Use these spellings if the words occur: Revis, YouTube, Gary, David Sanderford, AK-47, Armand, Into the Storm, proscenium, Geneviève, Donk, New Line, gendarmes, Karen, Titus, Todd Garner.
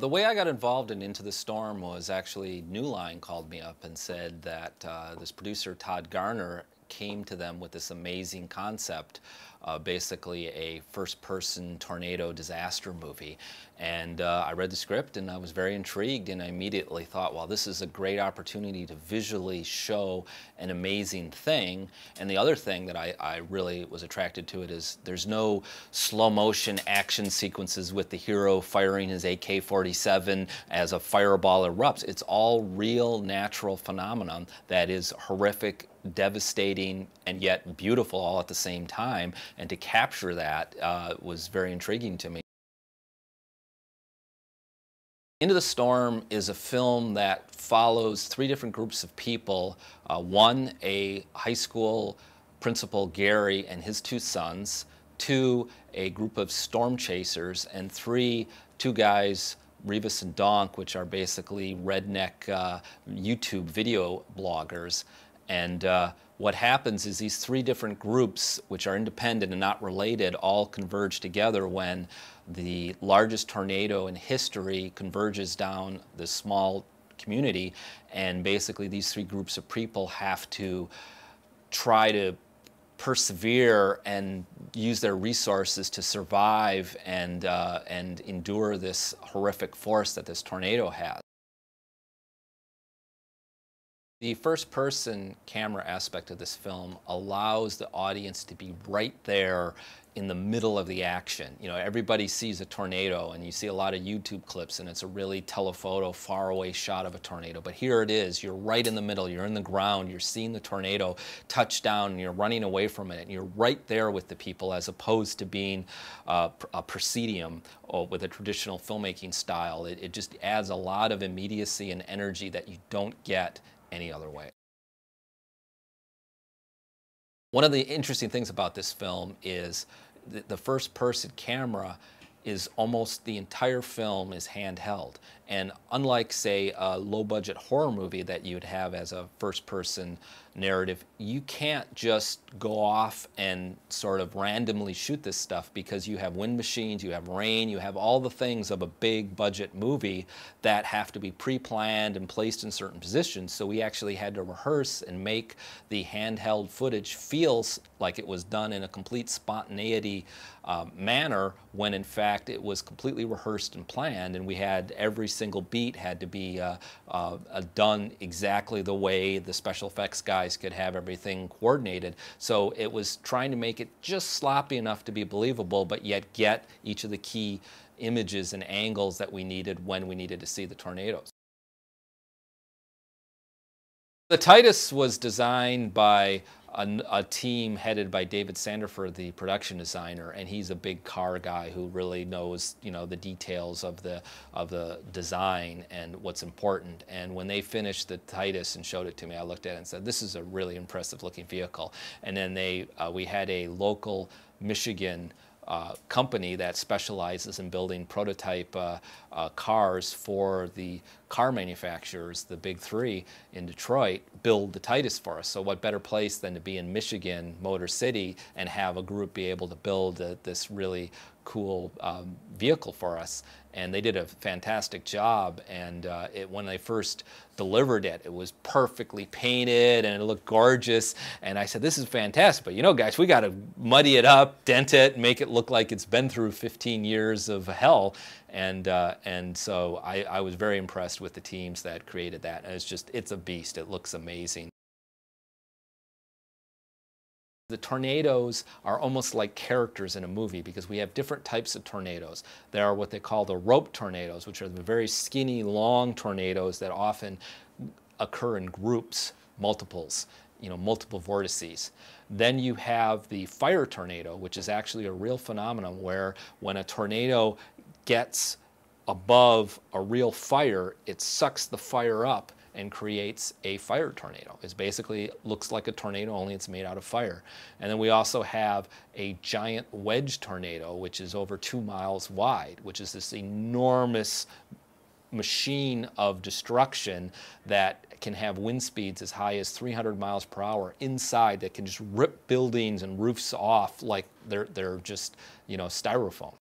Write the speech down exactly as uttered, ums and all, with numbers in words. The way I got involved in Into the Storm was actually New Line called me up and said that uh, this producer, Todd Garner, came to them with this amazing concept, uh, basically a first-person tornado disaster movie. And uh, I read the script and I was very intrigued, and I immediately thought, well, this is a great opportunity to visually show an amazing thing. And the other thing that I, I really was attracted to it is there's no slow-motion action sequences with the hero firing his A K forty-seven as a fireball erupts. It's all real, natural phenomenon that is horrific, devastating, and yet beautiful all at the same time, and to capture that uh, was very intriguing to me. Into the Storm is a film that follows three different groups of people. Uh, one, a high school principal, Gary, and his two sons. Two, a group of storm chasers. And three, two guys, Revis and Donk, which are basically redneck uh, YouTube video bloggers. And uh, what happens is these three different groups, which are independent and not related, all converge together when the largest tornado in history converges down this small community. And basically these three groups of people have to try to persevere and use their resources to survive and, uh, and endure this horrific force that this tornado has. The first-person camera aspect of this film allows the audience to be right there in the middle of the action. You know, everybody sees a tornado, and you see a lot of YouTube clips, and it's a really telephoto, faraway shot of a tornado. But here it is. You're right in the middle. You're in the ground. You're seeing the tornado touch down, and you're running away from it. And you're right there with the people, as opposed to being uh, a proscenium or with a traditional filmmaking style. It, it just adds a lot of immediacy and energy that you don't get any other way. One of the interesting things about this film is the, the first-person camera is almost the entire film is handheld. And unlike, say, a low-budget horror movie that you'd have as a first-person narrative, you can't just go off and sort of randomly shoot this stuff, because you have wind machines, you have rain, you have all the things of a big-budget movie that have to be pre-planned and placed in certain positions. So we actually had to rehearse and make the handheld footage feel like it was done in a complete spontaneity uh, manner, when in fact it was completely rehearsed and planned, and we had every single beat had to be uh, uh, done exactly the way the special effects guys could have everything coordinated. So it was trying to make it just sloppy enough to be believable, but yet get each of the key images and angles that we needed when we needed to see the tornadoes. The Titus was designed by A, a team headed by David Sanderford, the production designer, and he's a big car guy who really knows, you know, the details of the of the design and what's important. And when they finished the Titus and showed it to me, I looked at it and said, "This is a really impressive looking vehicle." And then they uh, we had a local Michigan Uh, company that specializes in building prototype uh, uh, cars for the car manufacturers, the big three in Detroit, build the Titus for us. So what better place than to be in Michigan, Motor City, and have a group be able to build uh, this really cool um, vehicle for us. And they did a fantastic job, and uh, it, when they first delivered it, it was perfectly painted and it looked gorgeous, and I said, "This is fantastic, but you know, guys, we got to muddy it up, dent it, make it look like it's been through fifteen years of hell." And uh, and so I, I was very impressed with the teams that created that, and it's just, it's a beast. It looks amazing. The tornadoes are almost like characters in a movie, because we have different types of tornadoes. There are what they call the rope tornadoes, which are the very skinny, long tornadoes that often occur in groups, multiples, you know, multiple vortices. Then you have the fire tornado, which is actually a real phenomenon where when a tornado gets above a real fire, it sucks the fire up and creates a fire tornado. It basically looks like a tornado, only it's made out of fire. And then we also have a giant wedge tornado, which is over two miles wide, which is this enormous machine of destruction that can have wind speeds as high as three hundred miles per hour inside, that can just rip buildings and roofs off like they're, they're just, you know, styrofoam.